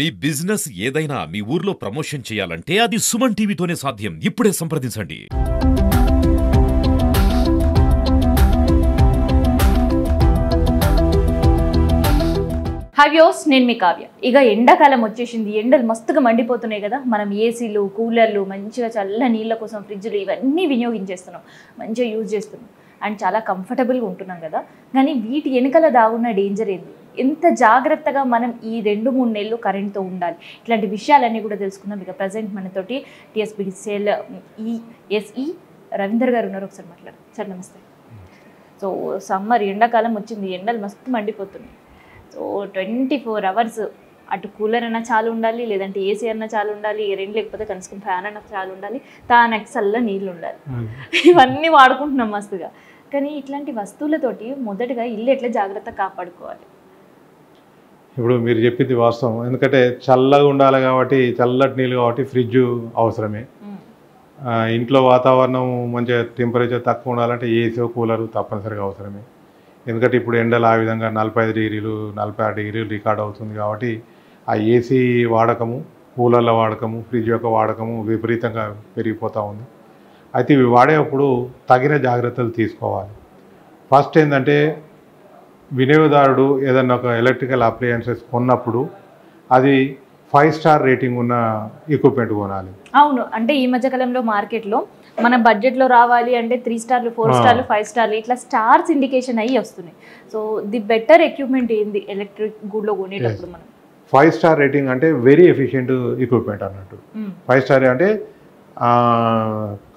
మీ business ఏదైనా మీ ఊర్లో promotion చేయాలంటే అది సుమన్ టీవీతోనే సాధ్యం. ఇప్పుడే సంప్రదించండి. హవ్యోస్, నేను మీ కావ్య. ఇక ఎండాకాలం వచ్చేసింది, ఎండలు మస్తుగా మండిపోతున్నాయి కదా. మనం ఏసీలు, కూలర్లు, మంచిగా చల్ల నీళ్ళ కోసం ఫ్రిడ్జ్లు ఇవన్నీ వినియోగించేస్తున్నాం, మంచిగా యూజ్ చేస్తున్నాం అండ్ చాలా కంఫర్టబుల్గా ఉంటున్నాం కదా. కానీ వీటి వెనకాల దాగున్న డేంజర్ ఏంది, ఎంత జాగ్రత్తగా మనం ఈ 2-3 నెలలు కరెంట్తో ఉండాలి, ఇట్లాంటి విషయాలన్నీ కూడా తెలుసుకుందాం. ఇక ప్రజెంట్ మనతోటి టీఎస్బిడిసిఎల్ ఈఎస్ఈ రవీందర్ గారు ఉన్నారు. ఒకసారి మాట్లాడారు సార్, నమస్తే. సో సమ్మర్, ఎండాకాలం వచ్చింది, ఎండలు మస్తు మండిపోతున్నాయి. సో 24 అవర్స్ అటు కూలర్ అన్నా చాలా ఉండాలి, లేదంటే ఏసీ అన్నా చాలా ఉండాలి, రెండు లేకపోతే కనీసం ఫ్యాన్ అన్నా చాలా ఉండాలి, తానకి చల్ల నీళ్ళు ఉండాలి. ఇవన్నీ వాడుకుంటున్నాం మస్తుగా. కానీ ఇట్లాంటి వస్తువులతోటి మొదటగా ఇల్లు ఎట్లా జాగ్రత్త కాపాడుకోవాలి? ఇప్పుడు మీరు చెప్పింది వాస్తవం. ఎందుకంటే చల్లగా ఉండాలి కాబట్టి, చల్లటి నీళ్ళు కాబట్టి ఫ్రిడ్జ్ అవసరమే. ఇంట్లో వాతావరణం మంచి టెంపరేచర్ తక్కువ ఉండాలంటే ఏసీ, కూలరు తప్పనిసరిగా అవసరమే. ఎందుకంటే ఇప్పుడు ఎండలు ఆ విధంగా 45 డిగ్రీలు 46 డిగ్రీలు రికార్డ్ అవుతుంది కాబట్టి ఆ ఏసీ వాడకము, కూలర్ల వాడకము, ఫ్రిడ్జ్ యొక్క వాడకము విపరీతంగా పెరిగిపోతూ ఉంది. అయితే ఇవి వాడేటప్పుడు తగిన జాగ్రత్తలు తీసుకోవాలి. ఫస్ట్ ఏంటంటే, వినియోగదారుడు ఏదన్నా ఒక ఎలక్ట్రికల్ అప్లయన్సెస్ కొన్నప్పుడు అది 5 స్టార్ రేటింగ్ ఉన్న ఎక్విప్మెంట్ కొనాలి. అవును, అంటే ఈ మధ్యకాలంలో మార్కెట్లో మన బడ్జెట్లో రావాలి అంటే 3 స్టార్లు 4 స్టార్లు 5 స్టార్లు ఇట్లా స్టార్స్ ఇండికేషన్ అయ్యి వస్తున్నాయి. సో ది బెటర్ ఎక్విప్మెంట్ ఏంది ఎలక్ట్రిక్ గూడ్లో కొనేటప్పుడు? మనం 5 స్టార్ రేటింగ్ అంటే వెరీ ఎఫిషియెంట్ ఎక్విప్మెంట్ అన్నట్టు. 5 స్టార్ అంటే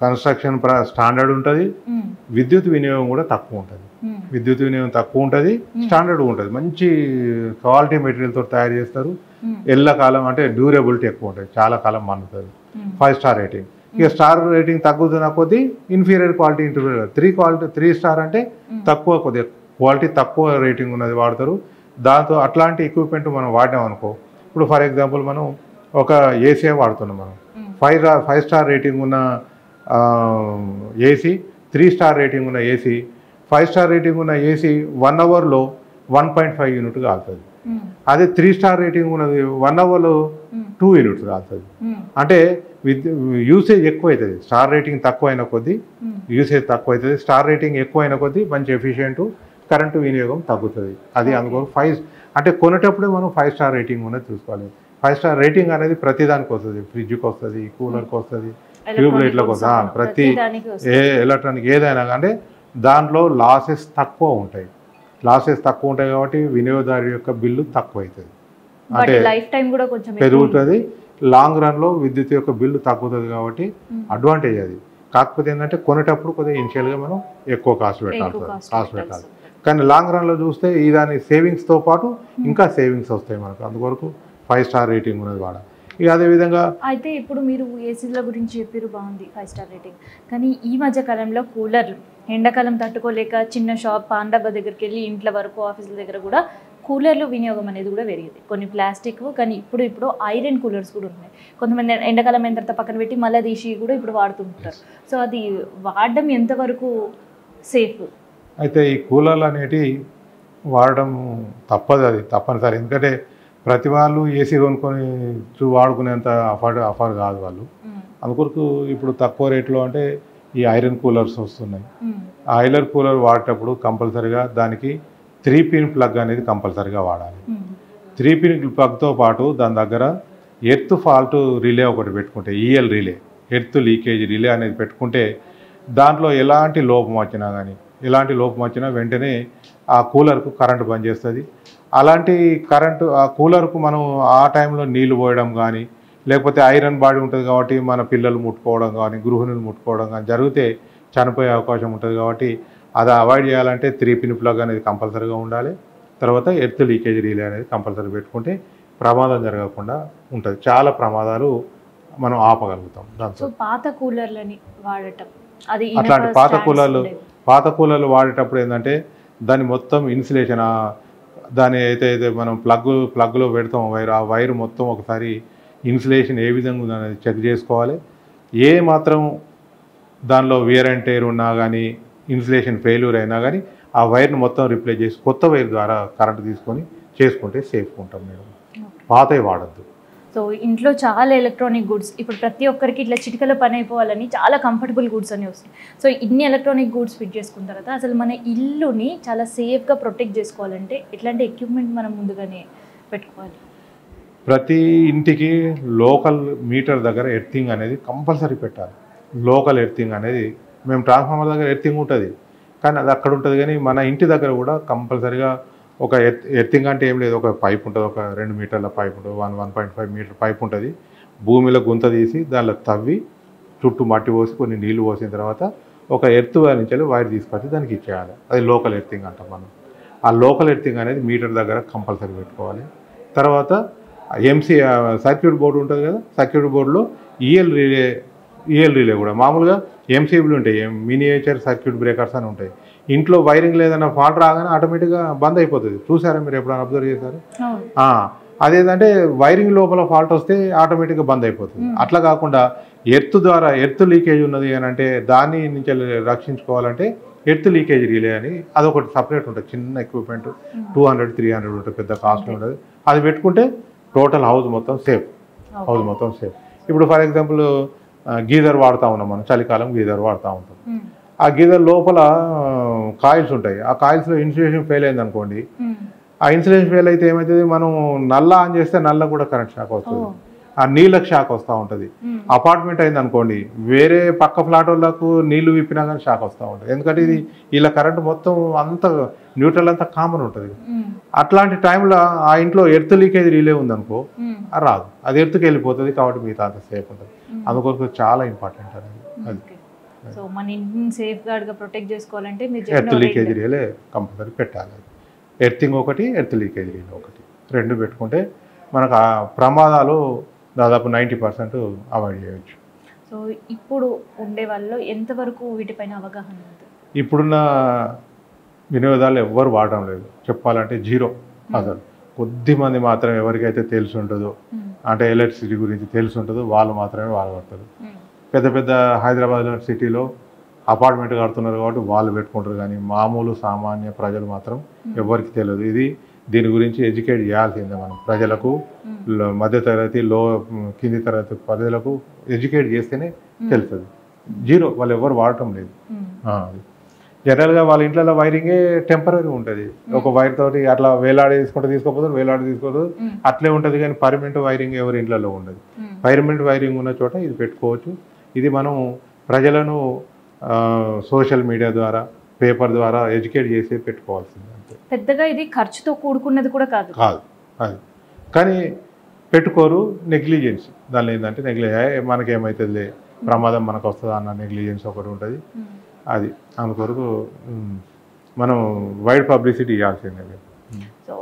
కన్స్ట్రక్షన్ స్టాండర్డ్ ఉంటుంది, విద్యుత్ వినియోగం కూడా తక్కువ ఉంటుంది. విద్యుత్ వినియోగం తక్కువ ఉంటుంది, స్టాండర్డ్ ఉంటుంది, మంచి క్వాలిటీ మెటీరియల్తో తయారు చేస్తారు. ఎల్లకాలం అంటే డ్యూరబిలిటీ ఎక్కువ ఉంటుంది, చాలా కాలం మన్నుతుంది. 5 స్టార్ రేటింగ్. ఇక స్టార్ రేటింగ్ తగ్గుతున్న కొద్దీ ఇన్ఫీరియర్ క్వాలిటీ ఇంటర్వ్యూ. 3 స్టార్ అంటే తక్కువ, కొద్దిగా క్వాలిటీ తక్కువ రేటింగ్ ఉన్నది వాడతారు. దాంతో అట్లాంటి ఎక్విప్మెంట్ మనం వాడినాం అనుకో. ఇప్పుడు ఫర్ ఎగ్జాంపుల్ మనం ఒక ఏసీ వాడుతున్నాం. మనం 5 స్టార్ రేటింగ్ ఉన్న ఏసీ, 3 స్టార్ రేటింగ్ ఉన్న ఏసీ, 5 స్టార్ రేటింగ్ ఉన్న ఏసీ 1 అవర్లో 1.5 యూనిట్ కాలుతుంది. అదే 3 స్టార్ రేటింగ్ ఉన్నది 1 అవర్లో 2 యూనిట్స్ కాలుతుంది. అంటే యూసేజ్ ఎక్కువ అవుతుంది. స్టార్ రేటింగ్ తక్కువ అయిన కొద్దీ యూసేజ్ తక్కువ అవుతుంది, స్టార్ రేటింగ్ ఎక్కువ అయిన కొద్దీ మంచి ఎఫిషియెంట్, కరెంటు వినియోగం తగ్గుతుంది. అది అందుకోసం 5 అంటే కొనేటప్పుడే మనం 5 స్టార్ రేటింగ్ ఉన్నది చూసుకోవాలి. 5 స్టార్ రేటింగ్ అనేది ప్రతి దానికి వస్తుంది. ఫ్రిడ్జ్కి వస్తుంది, కూలర్కి వస్తుంది, ట్యూబ్లైట్లకు వస్తుంది, ప్రతి ఎలక్ట్రానిక్ ఏదైనా. అంటే దాంట్లో లాసెస్ తక్కువ ఉంటాయి. లాసెస్ తక్కువ ఉంటాయి కాబట్టి వినియోగదారు యొక్క బిల్లు తక్కువ అవుతుంది, అంటే లైఫ్ టైం కూడా కొంచెం పెరుగుతుంది. లాంగ్ రన్లో విద్యుత్ యొక్క బిల్లు తగ్గుతుంది కాబట్టి అడ్వాంటేజ్ అది. కాకపోతే ఏంటంటే కొనేటప్పుడు కొద్దిగా ఇనిషియల్గా మనం ఎక్కువ కాస్ట్ పెట్టాలి. కానీ లాంగ్ రన్లో చూస్తే ఈ దాని సేవింగ్స్తో పాటు ఇంకా సేవింగ్స్ వస్తాయి మనకు. అందువరకు 5 స్టార్ రేటింగ్ ఉన్నది వాడ. ఇక అదేవిధంగా అయితే ఇప్పుడు మీరు ఏసీల గురించి చెప్పారు, బాగుంది 5 స్టార్ రేటింగ్. కానీ ఈ మధ్య కాలంలో కూలర్లు ఎండాకాలం తట్టుకోలేక చిన్న షాప్ పాన్ డబ్బా దగ్గరికి వెళ్ళి ఇంట్లో వరకు, ఆఫీసుల దగ్గర కూడా కూలర్లు వినియోగం అనేది కూడా పెరిగింది. కొన్ని ప్లాస్టిక్, కానీ ఇప్పుడు ఐరన్ కూలర్స్ కూడా ఉన్నాయి. కొంతమంది ఎండాకాలం అయిన తర్వాత పక్కన పెట్టి మళ్ళీ తీసి కూడా ఇప్పుడు వాడుతుంటారు. సో అది వాడడం ఎంతవరకు సేఫ్? అయితే ఈ కూలర్లు అనేటివి వాడడం తప్పదు, అది తప్పనిసరి. ఎందుకంటే ప్రతి వాళ్ళు ఏసీ కొనుక్కొని వాడుకునేంత అఫర్ కాదు వాళ్ళు. అందుకొరకు ఇప్పుడు తక్కువ రేట్లో అంటే ఈ ఐరన్ కూలర్స్ వస్తున్నాయి. ఆ ఐరన్ కూలర్ వాడేటప్పుడు కంపల్సరిగా దానికి 3 పిన్ ప్లగ్ అనేది కంపల్సరిగా వాడాలి. 3 పిన్ ప్లగ్తో పాటు దాని దగ్గర ఎర్త్ ఫాల్ట్ రిలే ఒకటి పెట్టుకుంటే, EL relay, earth leakage relay అనేది పెట్టుకుంటే దాంట్లో ఎలాంటి లోపం వచ్చినా వెంటనే ఆ కూలర్కు కరెంటు బంద్ చేస్తుంది. అలాంటి కరెంటు ఆ కూలర్కు మనం ఆ టైంలో నీళ్లు పోయడం కానీ, లేకపోతే ఐరన్ బాడీ ఉంటుంది కాబట్టి మన పిల్లలు ముట్టుకోవడం కానీ, గృహిణులు ముట్టుకోవడం కానీ జరిగితే చనిపోయే అవకాశం ఉంటుంది. కాబట్టి అది అవాయిడ్ చేయాలంటే 3 పిన్ ప్లగ్ అనేది కంపల్సరీగా ఉండాలి. తర్వాత ఎర్త్ లీకేజ్ రీలే అనేది కంపల్సరీ పెట్టుకుంటే ప్రమాదం జరగకుండా ఉంటుంది. చాలా ప్రమాదాలు మనం ఆపగలుగుతాం దాంతో. అట్లాంటి పాత కూలర్లు వాడేటప్పుడు ఏంటంటే దాని మొత్తం ఇన్సులేషన్, దాని అయితే మనం ప్లగ్లో పెడతాం వైర్, ఆ వైర్ మొత్తం ఒకసారి ఇన్సులేషన్ ఏ విధంగా ఉందనేది చెక్ చేసుకోవాలి. ఏ మాత్రం దానిలో వేర్ అండ్ టైర్ ఉన్నా కానీ, ఇన్సులేషన్ ఫెయిల్యూర్ అయినా కానీ ఆ వైర్ను మొత్తం రిప్లేస్ చేసి కొత్త వైర్ ద్వారా కరెంట్ తీసుకొని చేసుకుంటే సేఫ్గా ఉంటాం మేడం. పాతవి వాడద్దు. సో ఇంట్లో చాలా ఎలక్ట్రానిక్ గూడ్స్ ఇప్పుడు ప్రతి ఒక్కరికి ఇట్లా చిటికల పని అయిపోవాలని చాలా కంఫర్టబుల్ గూడ్స్ అని వస్తాయి. సో ఇన్ని ఎలక్ట్రానిక్ గూడ్స్ ఫిట్ చేసుకున్న తర్వాత అసలు మన ఇల్లుని చాలా సేఫ్గా ప్రొటెక్ట్ చేసుకోవాలంటే ఎట్లాంటి ఎక్విప్మెంట్ మనం ముందుగానే పెట్టుకోవాలి? ప్రతి ఇంటికి లోకల్ మీటర్ దగ్గర ఎర్తింగ్ అనేది కంపల్సరీ పెట్టాలి. లోకల్ ఎర్తింగ్ అనేది మేము ట్రాన్స్ఫార్మర్ దగ్గర ఎర్తింగ్ ఉంటుంది కానీ అది అక్కడ ఉంటుంది, కానీ మన ఇంటి దగ్గర కూడా కంపల్సరీగా ఒక ఎర్తింగ్ అంటే ఏం లేదు, ఒక పైప్ ఉంటుంది, ఒక 2 మీటర్ల పైప్ ఉంటుంది, 1.5 మీటర్ పైప్ ఉంటుంది. భూమిలో గుంత తీసి దానిలో తవ్వి చుట్టూ మట్టి పోసి కొన్ని నీళ్లు పోసిన తర్వాత ఒక ఎర్త్ వైర్ నుంచి వైర్ తీసుకొచ్చి దానికి ఇచ్చేయాలి. అది లోకల్ ఎర్తింగ్ అంటాం మనం. ఆ లోకల్ ఎర్తింగ్ అనేది మీటర్ దగ్గర కంపల్సరీ పెట్టుకోవాలి. తర్వాత ఎంసీ సర్క్యూట్ బోర్డు ఉంటుంది కదా, సర్క్యూట్ బోర్డులో ఈఎల్ రిలే కూడా మామూలుగా ఎంసీబీలు ఉంటాయి, మినియేచర్ సర్క్యూట్ బ్రేకర్స్ అని ఉంటాయి. ఇంట్లో వైరింగ్ లేదన్న ఫాల్ట్ రాగానే ఆటోమేటిక్గా బంద్ అయిపోతుంది. చూసారా మీరు ఎప్పుడైనా అబ్జర్వ్ చేశారు? అదేంటంటే వైరింగ్ లోపల ఫాల్ట్ వస్తే ఆటోమేటిక్గా బంద్ అయిపోతుంది. అట్లా కాకుండా ఎర్త్ ద్వారా ఎర్త్ లీకేజ్ ఉన్నది అని అంటే దాన్ని నుంచి రక్షించుకోవాలంటే ఎర్త్ లీకేజ్ రిలే అని అదొకటి సపరేట్ ఉంటుంది. చిన్న ఎక్విప్మెంట్ 200-300 ఉంటుంది, పెద్ద కాస్ట్ ఉంటుంది. అది పెట్టుకుంటే టోటల్ హౌస్ మొత్తం సేఫ్. ఇప్పుడు ఫర్ ఎగ్జాంపుల్ గీజర్ వాడుతూ ఉన్నాం మనం, చలికాలం గీజర్ వాడుతూ ఉంటాం. ఆ గీజర్ లోపల కాయిల్స్ ఉంటాయి, ఆ కాయిల్స్లో ఇన్సులేషన్ ఫెయిల్ అయింది అనుకోండి. ఆ ఇన్సులేషన్ ఫెయిల్ అయితే ఏమవుతుంది, మనం నల్ల ఆన్ చేస్తే నల్ల కూడా కరెంట్ షాక్ వస్తుంది, ఆ నీళ్ళకి షాక్ వస్తూ ఉంటుంది. అపార్ట్మెంట్ అయింది అనుకోండి, వేరే పక్క ఫ్లాట్ వాళ్ళకు నీళ్లు విప్పినా కానీ షాక్ వస్తూ ఉంటుంది. ఎందుకంటే ఇది ఇలా కరెంట్ మొత్తం అంత న్యూట్రల్ అంతా కామన్ ఉంటుంది. అట్లాంటి టైంలో ఆ ఇంట్లో ఎర్త్ లీకేజ్ రిలే ఉందనుకో రాదు, అది ఎర్త్కి వెళ్ళిపోతుంది. కాబట్టి మిగతా అంత సేఫ్ ఉంటుంది. అందుకోసం చాలా ఇంపార్టెంట్ అనేది అది. సో మన ఇంటిని సేఫ్గార్డ్గా ప్రొటెక్ట్ చేసుకోవాలంటే మీరు ఎర్త్ లీకేజ్ రిలే కంపల్సరీ పెట్టాలి. ఎర్తింగ్ ఒకటి, ఎర్త్ లీకేజ్ రిలే ఒకటి, రెండు పెట్టుకుంటే మనకు ఆ ప్రమాదాలు దాదాపు 90% అవాయిడ్ చేయవచ్చు. సో ఇప్పుడు ఉండే వాళ్ళు ఎంతవరకు వీటిపైన అవగాహన ఉంది? ఇప్పుడున్న వినియోగదారులు ఎవ్వరు వాడడం లేదు, చెప్పాలంటే జీరో. అసలు కొద్దిమంది మాత్రం ఎవరికైతే తెలిసి ఉంటుందో, అంటే ఎలక్ట్రిసిటీ గురించి తెలిసి ఉంటుందో వాళ్ళు మాత్రమే వాడబడతారు. పెద్ద పెద్ద హైదరాబాద్ సిటీలో అపార్ట్మెంట్ కడుతున్నారు కాబట్టి వాళ్ళు పెట్టుకుంటారు, కానీ మామూలు సామాన్య ప్రజలు మాత్రం ఎవరికి తెలియదు. ఇది దీని గురించి ఎడ్యుకేట్ చేయాల్సిందే మనం ప్రజలకు, మధ్యతరగతి లో కింది తరగతి ప్రజలకు ఎడ్యుకేట్ చేస్తేనే తెలుస్తుంది. జీరో, వాళ్ళు ఎవరు వాడటం లేదు. జనరల్గా వాళ్ళ ఇంట్లో వైరింగే టెంపరీ ఉంటుంది, ఒక వైర్ తోటి అట్లా వేలాడి తీసుకుంటే తీసుకోపోతారు, వేలాడి తీసుకోపోతారు, అట్లే ఉంటుంది. కానీ పర్మనెంట్ వైరింగ్ ఎవరి ఇంట్లో ఉండదు. పర్మనెంట్ వైరింగ్ ఉన్న చోట ఇది పెట్టుకోవచ్చు. ఇది మనం ప్రజలను సోషల్ మీడియా ద్వారా, పేపర్ ద్వారా ఎడ్యుకేట్ చేసి పెట్టుకోవాల్సింది. పెద్దగా ఇది ఖర్చుతో కూడుకున్నది కూడా కాదు కాదు అది, కానీ పెట్టుకోరు. నెగ్లిజెన్స్ దానిలో ఏంటంటే మనకేమవుతుంది, ప్రమాదం మనకు వస్తుందా అన్న నెగ్లిజెన్స్ ఒకటి ఉంటుంది. అది అందుకొరకు మనం వైడ్ పబ్లిసిటీ ఇవ్వాల్సిందే. సో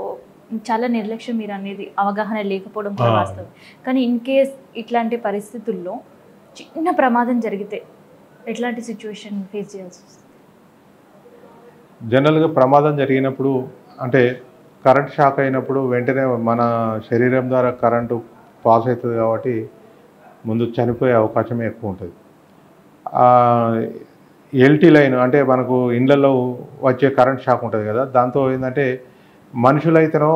చాలా నిర్లక్ష్యం మీరు అనేది, అవగాహన లేకపోవడం కూడా వాస్తవం. కానీ ఇన్ కేస్ ఇట్లాంటి పరిస్థితుల్లో చిన్న ప్రమాదం జరిగితే ఎట్లాంటి సిచ్యువేషన్ ఫేస్ చేయాల్సి వస్తుంది? జనరల్గా ప్రమాదం జరిగినప్పుడు అంటే కరెంట్ షాక్ అయినప్పుడు వెంటనే మన శరీరం ద్వారా కరెంటు పాస్ అవుతుంది కాబట్టి ముందు చనిపోయే అవకాశమే ఎక్కువ ఉంటుంది. ఎల్టీ లైన్ అంటే మనకు ఇండ్లలో వచ్చే కరెంట్ షాక్ ఉంటుంది కదా, దాంతో ఏంటంటే మనుషులైతేనో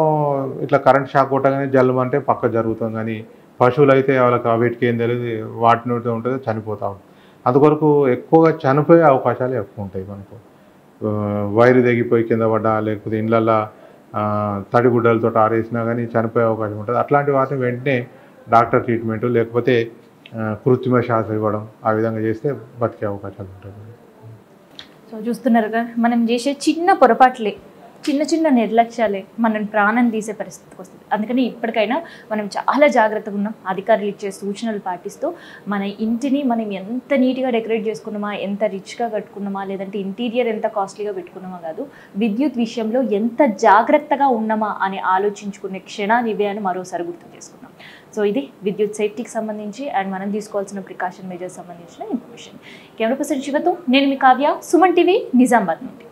ఇట్లా కరెంట్ షాక్ కొట్టగానే జల్లు అంటే పక్క జరుగుతాం, కానీ పశువులైతే వాళ్ళకి వీటికి ఏం తెలియదు, వాటిని ఉంటుంది చనిపోతూ ఉంటుంది. అందుకొరకు ఎక్కువగా చనిపోయే అవకాశాలు ఎక్కువ ఉంటాయి మనకు. వైరు తెగిపోయి కింద పడ్డా, లేకపోతే ఇండ్లల్లో తడిగుడ్డలతో ఆరేసినా కానీ చనిపోయే అవకాశం ఉంటుంది. అట్లాంటి వాటిని వెంటనే డాక్టర్ ట్రీట్మెంట్, లేకపోతే కృత్రిమ శ్వాస ఇవ్వడం, ఆ విధంగా చేస్తే బతికే అవకాశాలు ఉంటుంది. సో చూస్తున్నారుగా, మనం చేసే చిన్న పొరపాట్లే, చిన్న చిన్న నిర్లక్ష్యాలే మనం ప్రాణం తీసే పరిస్థితికి వస్తుంది. అందుకని ఇప్పటికైనా మనం చాలా జాగ్రత్తగా ఉన్నాం. అధికారులు ఇచ్చే సూచనలు పాటిస్తూ మన ఇంటిని మనం ఎంత నీట్గా డెకరేట్ చేసుకున్నామా, ఎంత రిచ్గా కట్టుకున్నామా, లేదంటే ఇంటీరియర్ ఎంత కాస్ట్లీగా పెట్టుకున్నామా కాదు, విద్యుత్ విషయంలో ఎంత జాగ్రత్తగా ఉన్నామా అని ఆలోచించుకునే క్షణాలు ఇవే అని మరోసారి గుర్తు చేసుకున్నాం. సో ఇది విద్యుత్ సేఫ్టీకి సంబంధించి అండ్ మనం తీసుకోవాల్సిన ప్రికాషన్ మెజర్స్ సంబంధించిన ఇన్ఫర్మేషన్. కెమెరా పర్సన్ శివతో నేను మీ కావ్య, సుమన్ టీవీ నిజామాబాద్ నుండి.